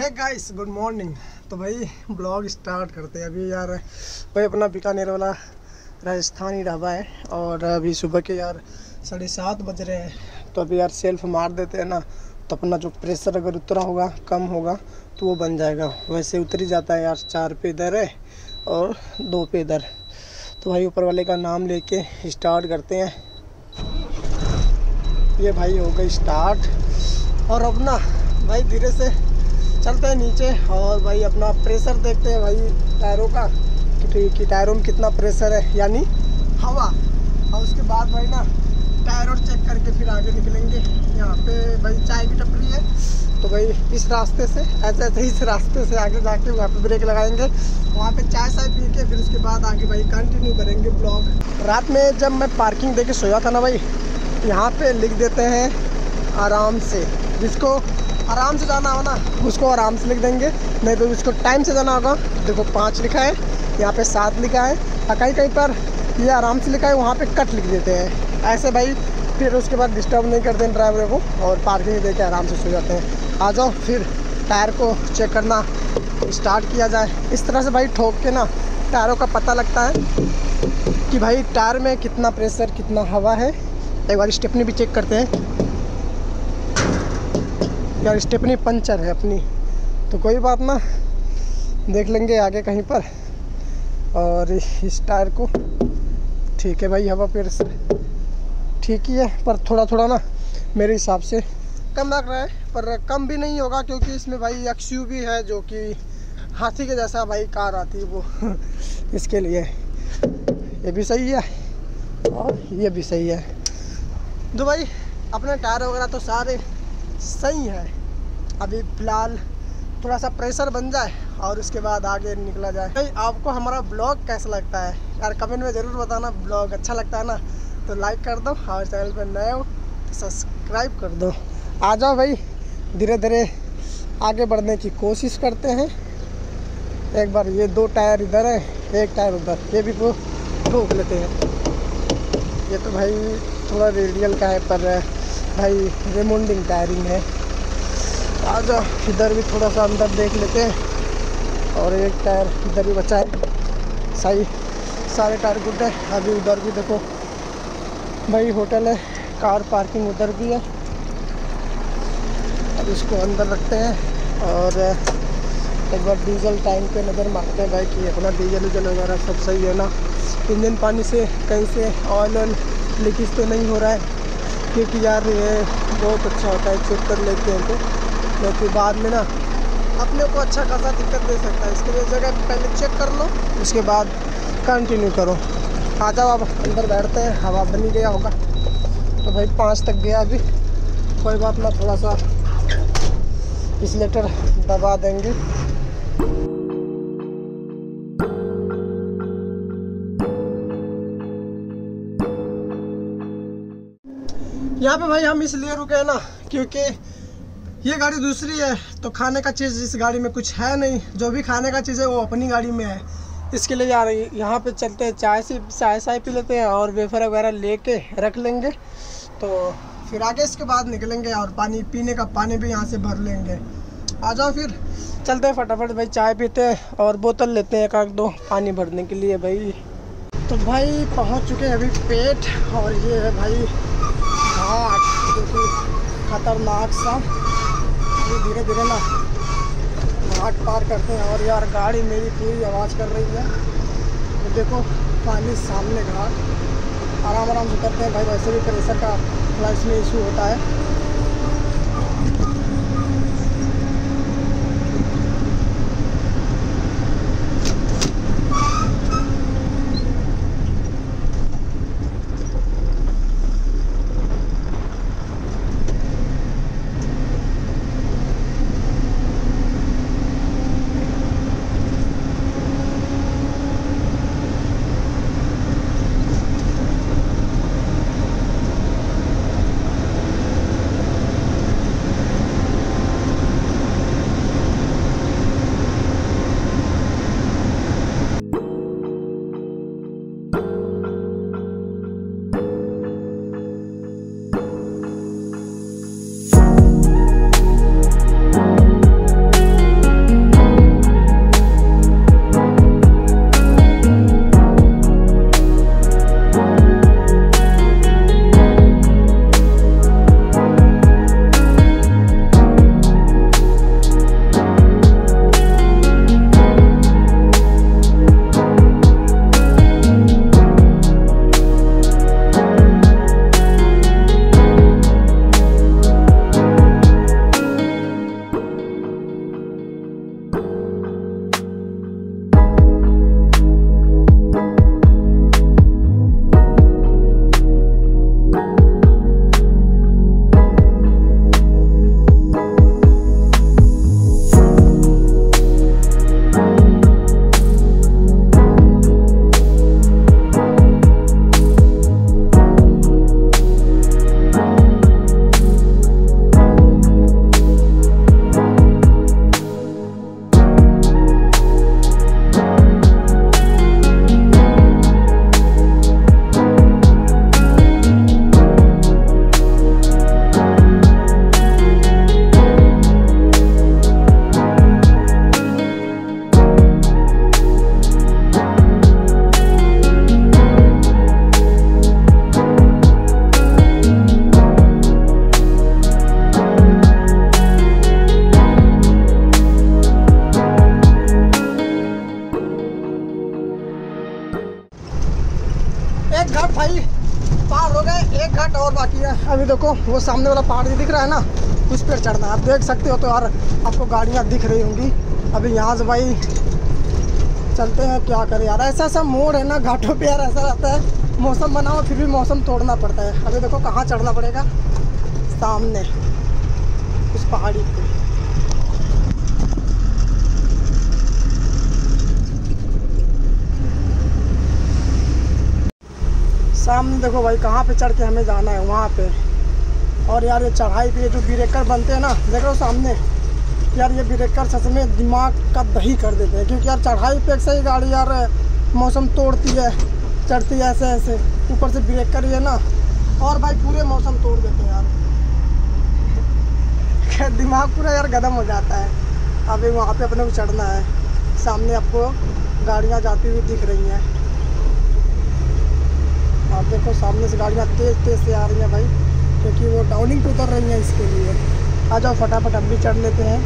है guys, good morning. तो भाई ब्लॉग स्टार्ट करते हैं। अभी यार भाई अपना बीकानेर वाला राजस्थानी ढाबा है और अभी सुबह के यार 7:30 बज रहे हैं। तो अभी यार सेल्फ मार देते हैं ना, तो अपना जो प्रेशर अगर उतरा होगा, कम होगा, तो वो बन जाएगा। वैसे उतर ही जाता है यार, 4 पे इधर है और 2 पे इधर। तो भाई ऊपर वाले का नाम लेके स्टार्ट करते हैं। ये भाई हो गई स्टार्ट और अपना भाई धीरे से चलते हैं नीचे और भाई अपना प्रेशर देखते हैं भाई टायरों का कि टायरों में कितना प्रेशर है, यानी हवा। और उसके बाद भाई ना टायर और चेक करके फिर आगे निकलेंगे। यहाँ पे भाई चाय की टपरी है, तो भाई इस रास्ते से ऐसे इस रास्ते से आगे जाके वहाँ पे ब्रेक लगाएंगे, वहाँ पे चाय साय पी के फिर उसके बाद आगे भाई कंटिन्यू करेंगे ब्लॉग। रात में जब मैं पार्किंग देके सोया था ना भाई, यहाँ पे लिख देते हैं आराम से। जिसको आराम से जाना हो ना उसको आराम से लिख देंगे, नहीं तो उसको टाइम से जाना होगा। देखो 5 लिखा है, यहाँ पे 7 लिखा है, कहीं कहीं पर ये आराम से लिखा है, वहाँ पे कट लिख देते हैं। ऐसे भाई फिर उसके बाद डिस्टर्ब नहीं करते हैं ड्राइवर को और पार्किंग दे के आराम से सो जाते हैं। आ जाओ फिर टायर को चेक करना स्टार्ट किया जाए। इस तरह से भाई ठोक के ना टायरों का पता लगता है कि भाई टायर में कितना प्रेशर, कितना हवा है। एक बार स्टेपनी भी चेक करते हैं। यार स्टेपनी पंचर है अपनी, तो कोई बात ना, देख लेंगे आगे कहीं पर। और इस टायर को ठीक है भाई, हवा प्रेशर ठीक ही है, पर थोड़ा थोड़ा ना मेरे हिसाब से कम लग रहा है, पर कम भी नहीं होगा क्योंकि इसमें भाई XUV है जो कि हाथी के जैसा भाई कार आती है वो इसके लिए ये भी सही है और ये भी सही है। तो भाई अपने टायर वगैरह तो सारे सही है। अभी फ़िलहाल थोड़ा सा प्रेशर बन जाए और उसके बाद आगे निकला जाए। भाई आपको हमारा ब्लॉग कैसा लगता है यार, कमेंट में ज़रूर बताना। ब्लॉग अच्छा लगता है ना तो लाइक कर दो, हमारे चैनल पर नए हो तो सब्सक्राइब कर दो। आ जाओ भाई धीरे धीरे आगे बढ़ने की कोशिश करते हैं। एक बार ये 2 टायर इधर है, एक टायर उधर, ये भी वो ठोक लेते हैं। ये तो भाई थोड़ा रेडियल का है, पर भाई रिमोल्डिंग टायरिंग है। आ जाओ इधर भी थोड़ा सा अंदर देख लेते हैं और एक टायर इधर भी बचा है, सही सारे टायर गुड है। अभी उधर भी देखो भाई होटल है, कार पार्किंग उधर भी है। अब इसको अंदर रखते हैं और एक बार डीजल टाइम पे नज़र मारते हैं भाई कि अपना डीजल उजल वगैरह सब सही है ना, इंजन पानी से कहीं से ऑयल लीकेज तो नहीं हो रहा है। क्योंकि यार ये बहुत अच्छा होता है चेक कर लेते हैं, तो क्योंकि बाद में ना अपने को अच्छा खासा दिक्कत दे सकता है। इसके लिए जगह पहले चेक कर लो, उसके बाद कंटिन्यू करो। आ जाओ अब अंदर बैठते हैं। हवा बन ही गया होगा, तो भाई 5 तक गया अभी, कोई बात ना, थोड़ा सा एक्सेलेरेटर दबा देंगे। यहाँ पे भाई हम इसलिए रुके हैं ना क्योंकि ये गाड़ी दूसरी है, तो खाने का चीज़ इस गाड़ी में कुछ है नहीं। जो भी खाने का चीज़ है वो अपनी गाड़ी में है। इसके लिए यार यहाँ पे चलते हैं, चाय पी लेते हैं और वेफर वगैरह लेके रख लेंगे। तो फिर आगे इसके बाद निकलेंगे और पानी पीने का पानी भी यहाँ से भर लेंगे। आ जाओ फिर चलते हैं फटाफट भाई, चाय पीते हैं और बोतल लेते हैं 1-2 पानी भरने के लिए भाई। तो भाई पहुँच चुके हैं अभी पेट, और ये है भाई घाट जो कि खतरनाक सा। धीरे धीरे ना घाट पार करते हैं और यार गाड़ी मेरी पूरी आवाज़ कर रही है। तो देखो पानी सामने घाट, आराम आराम से करते हैं भाई, वैसे भी प्रेशर का थोड़ा इसमें इशू होता है। एक घाट भाई पार हो गए, एक घाट और बाकी है। अभी देखो वो सामने वाला पहाड़ जो दिख रहा है ना, उस पर चढ़ना है। आप देख सकते हो तो यार आपको गाड़ियाँ दिख रही होंगी। अभी यहाँ से भाई चलते हैं, क्या करें यार, ऐसा ऐसा मोड़ है ना घाटों पे यार, ऐसा रहता है मौसम बनाओ फिर भी मौसम तोड़ना पड़ता है। अभी देखो कहाँ चढ़ना पड़ेगा, सामने उस पहाड़ी पे। सामने देखो भाई कहाँ पे चढ़ के हमें जाना है, वहाँ पे। और यार ये चढ़ाई पे जो ब्रेकर बनते हैं ना, देख रहे हो सामने, यार ये ब्रेकर सच में दिमाग का दही कर देते हैं। क्योंकि यार चढ़ाई पे ऐसे ही गाड़ी यार मौसम तोड़ती है, चढ़ती है ऐसे ऐसे, ऊपर से ब्रेकर ही है ना, और भाई पूरे मौसम तोड़ देते हैं यार। दिमाग पूरा यार गदम हो जाता है। अभी वहाँ पे अपने को चढ़ना है, सामने आपको गाड़ियाँ जाती हुई दिख रही हैं। आप देखो सामने से गाड़ियाँ तेज़ तेज़ से आ रही हैं भाई, क्योंकि वो डाउनिंग पे उतर रही हैं इसके लिए। आ जाओ फटाफट हम भी चढ़ लेते हैं।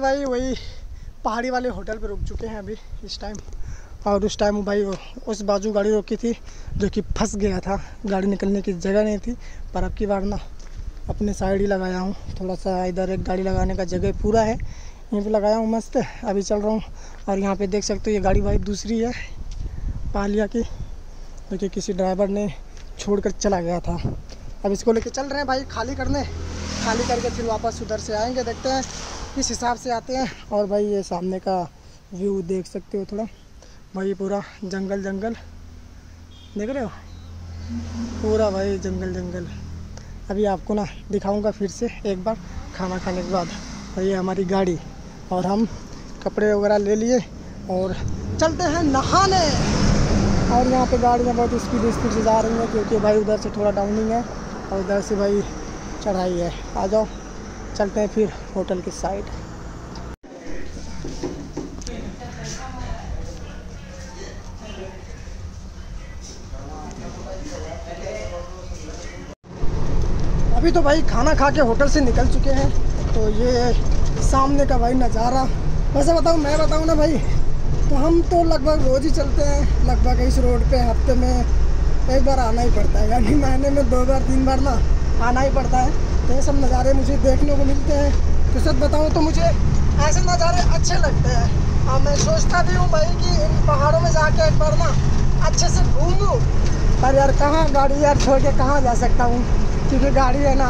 भाई वही पहाड़ी वाले होटल पर रुक चुके हैं अभी इस टाइम। और उस टाइम भाई उस बाजू गाड़ी रोकी थी जो कि फंस गया था, गाड़ी निकलने की जगह नहीं थी। पर अब की बार ना अपने साइड ही लगाया हूँ, थोड़ा सा इधर एक गाड़ी लगाने का जगह पूरा है, यहीं पे लगाया हूँ मस्त। अभी चल रहा हूँ और यहाँ पे देख सकते हो ये गाड़ी भाई दूसरी है पालिया की, जो कि किसी ड्राइवर ने छोड़ कर चला गया था। अब इसको लेके चल रहे हैं भाई खाली करने, खाली करके फिर वापस उधर से आएँगे, देखते हैं इस हिसाब से आते हैं। और भाई ये सामने का व्यू देख सकते हो, थोड़ा भाई पूरा जंगल जंगल देख रहे हो, पूरा भाई जंगल जंगल। अभी आपको ना दिखाऊंगा फिर से एक बार खाना खाने के बाद। और ये हमारी गाड़ी और हम कपड़े वगैरह ले लिए और चलते हैं नहाने। और यहाँ पे गाड़ियाँ बहुत स्पीड से जा रही हैं, क्योंकि भाई उधर से थोड़ा डाउनिंग है और उधर से भाई चढ़ाई है। आ जाओ चलते हैं फिर होटल की साइड। अभी तो भाई खाना खा के होटल से निकल चुके हैं, तो ये सामने का भाई नज़ारा। वैसे बताऊँ, मैं बताऊँ ना भाई, तो हम तो लगभग रोज़ ही चलते हैं, लगभग इस रोड पे हफ्ते में एक बार आना ही पड़ता है, यानी महीने में 2 बार 3 बार ना आना ही पड़ता है। ये सब नज़ारे मुझे देखने को मिलते हैं। तो सच बताऊँ तो मुझे ऐसे नज़ारे अच्छे लगते हैं। और मैं सोचता भी हूँ भाई कि इन पहाड़ों में जाके एक बार ना अच्छे से घूमूँ, पर यार कहाँ गाड़ी यार छोड़ के कहाँ जा सकता हूँ, क्योंकि गाड़ी है ना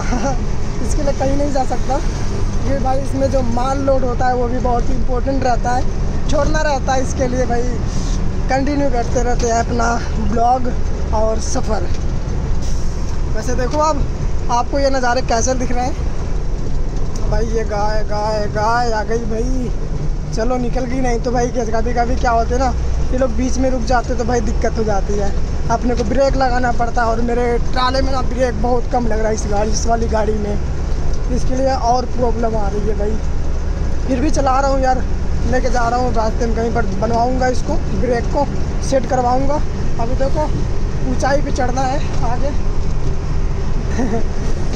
इसके लिए कहीं नहीं जा सकता। क्योंकि भाई इसमें जो माल लोड होता है वो भी बहुत ही इम्पोर्टेंट रहता है, छोड़ना रहता है। इसके लिए भाई कंटिन्यू करते रहते हैं अपना ब्लॉग और सफ़र। वैसे देखो अब आपको ये नज़ारे कैसे दिख रहे हैं भाई। ये गाय गाय गाय आ गई भाई, चलो निकल गई, नहीं तो भाई कभी कभी क्या होते है ना, ये लोग बीच में रुक जाते तो भाई दिक्कत हो जाती है, अपने को ब्रेक लगाना पड़ता है। और मेरे ट्राले में ना ब्रेक बहुत कम लग रहा है इस वाली गाड़ी में, इसके लिए और प्रॉब्लम आ रही है भाई। फिर भी चला रहा हूँ यार, लेके जा रहा हूँ, रास्ते में कहीं पर बनवाऊँगा इसको, ब्रेक को सेट करवाऊँगा। अभी देखो ऊँचाई पर चढ़ना है आगे।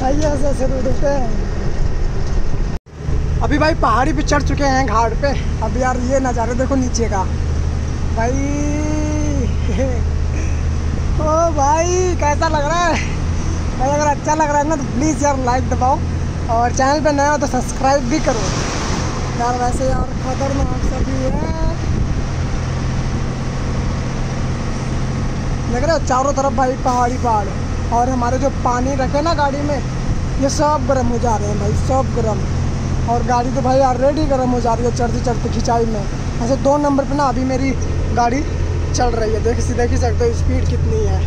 आइए ऐसे देखते हैं। अभी भाई पहाड़ी पे चढ़ चुके हैं घाट पे। अब यार ये नज़ारे देखो नीचे का भाई, ओ भाई कैसा लग रहा है भाई। अगर अच्छा लग रहा है ना तो प्लीज़ यार लाइक दबाओ, और चैनल पे नया हो तो सब्सक्राइब भी करो यार। वैसे यार खतरनाक सभी है, लग रहा है चारों तरफ भाई पहाड़ी पहाड़। और हमारे जो पानी रखे ना गाड़ी में, ये सब गर्म हो जा रहे हैं भाई, सब गर्म। और गाड़ी तो भाई ऑलरेडी गर्म हो जा रही है चढ़ते चढ़ते खिंचाई में। ऐसे 2 नंबर पे ना अभी मेरी गाड़ी चल रही है, देख ही सकते हो स्पीड कितनी है,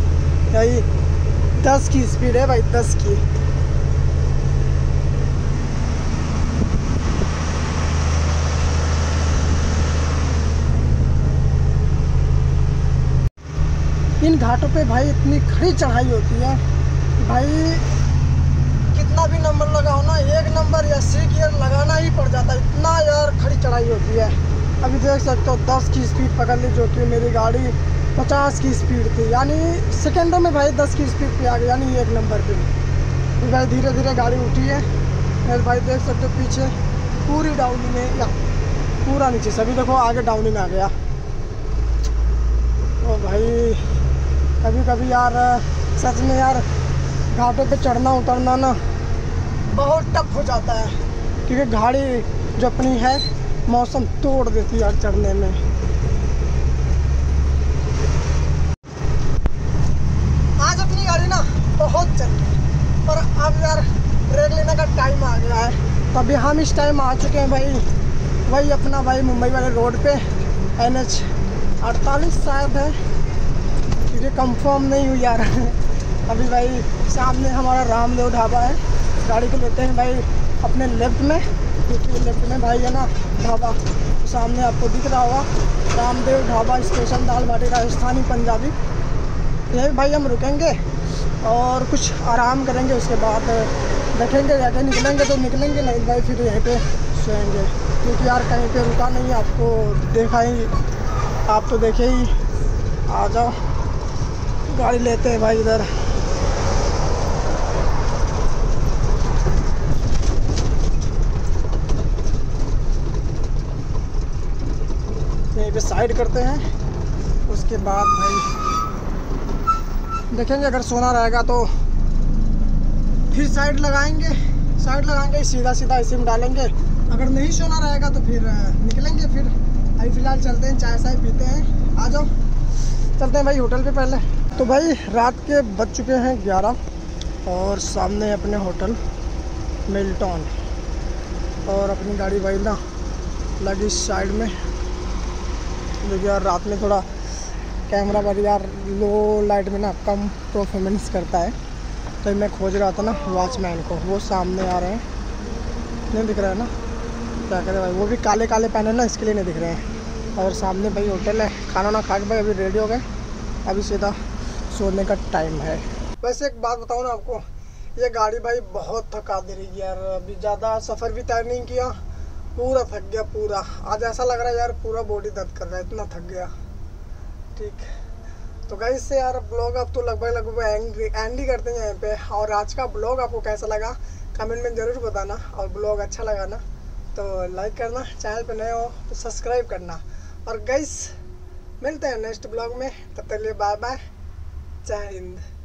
यही 10 की स्पीड है भाई, 10 की। इन घाटों पे भाई इतनी खड़ी चढ़ाई होती है भाई, कितना भी नंबर लगाओ ना, एक नंबर या 6 गियर लगाना ही पड़ जाता है, इतना यार खड़ी चढ़ाई होती है। अभी देख सकते हो 10 की स्पीड पकड़ ली, जो कि मेरी गाड़ी 50 की स्पीड थी, यानी सेकंडों में भाई 10 की स्पीड पे आ गई, यानी 1 नंबर पे भाई। धीरे धीरे गाड़ी उठी है फिर भाई, देख सकते हो पीछे पूरी डाउनिंग में या पूरा नीचे सभी, देखो आगे डाउनिंग आ गया। ओ भाई कभी कभी यार सच में यार घाटों पे चढ़ना उतरना ना बहुत टफ हो जाता है, क्योंकि गाड़ी जो अपनी है मौसम तोड़ देती है यार चढ़ने में। आज अपनी गाड़ी ना बहुत चल रही है, पर अब यार ब्रेक लेने का टाइम आ गया है, तभी हम इस टाइम आ चुके हैं भाई वही अपना भाई मुंबई वाले रोड पे, NH 48 शायद है, ये कंफर्म नहीं हुई यार। अभी भाई सामने हमारा रामदेव ढाबा है, गाड़ी को लेते हैं भाई अपने लेफ्ट में, क्योंकि लेफ्ट में भाई है ना ढाबा, सामने आपको दिख रहा होगा रामदेव ढाबा स्पेशल दाल बाटी राजस्थानी पंजाबी, यही भाई हम रुकेंगे और कुछ आराम करेंगे, उसके बाद बैठेंगे जाके, निकलेंगे तो निकलेंगे, नहीं भाई फिर यहीं पे सोएंगे, क्योंकि यार कहीं पर रुका नहीं, आपको देखा ही, आप तो देखे ही। आ जाओ गाड़ी लेते हैं भाई इधर। यहीं पे साइड करते हैं, उसके बाद भाई देखेंगे, अगर सोना रहेगा तो फिर साइड लगाएंगे, सीधा सीधा इसी में डालेंगे, अगर नहीं सोना रहेगा तो फिर निकलेंगे। फिर अभी फ़िलहाल चलते हैं, चाय साय पीते हैं। आ जाओ चलते हैं भाई होटल पे पहले। तो भाई रात के बज चुके हैं 11 और सामने अपने होटल मिल्टन, और अपनी गाड़ी भाई ना लगी साइड में, क्योंकि यार रात में थोड़ा कैमरा भाई यार लो लाइट में ना कम परफॉर्मेंस करता है, तो मैं खोज रहा था ना वॉचमैन को, वो सामने आ रहे हैं, नहीं दिख रहा है ना, क्या करें भाई, वो भी काले काले पहने ना, इसके लिए नहीं दिख रहे हैं। और सामने भाई होटल है, खाना ना खा के भाई अभी रेडी हो गए, अभी सीधा सोने का टाइम है। वैसे एक बात बताऊँ ना आपको, ये गाड़ी भाई बहुत थका दे रही है यार, अभी ज़्यादा सफ़र भी तय नहीं किया, पूरा थक गया पूरा, आज ऐसा लग रहा है यार पूरा बॉडी दर्द कर रहा है, इतना थक गया। ठीक, तो गाइस से यार ब्लॉग आप तो लगभग एंड ही करते हैं यहाँ पे, और आज का ब्लॉग आपको कैसा लगा कमेंट में ज़रूर बताना, और ब्लॉग अच्छा लगा ना तो लाइक करना, चैनल पर नए हो तो सब्सक्राइब करना, और गाइस मिलते हैं नेक्स्ट ब्लॉग में, तब तक के लिए बाय बाय, जय हिंद।